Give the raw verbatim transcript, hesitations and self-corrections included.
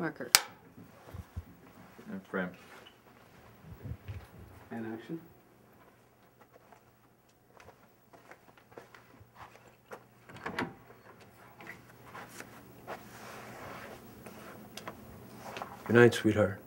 marker. And frame. And action. Good night, sweetheart.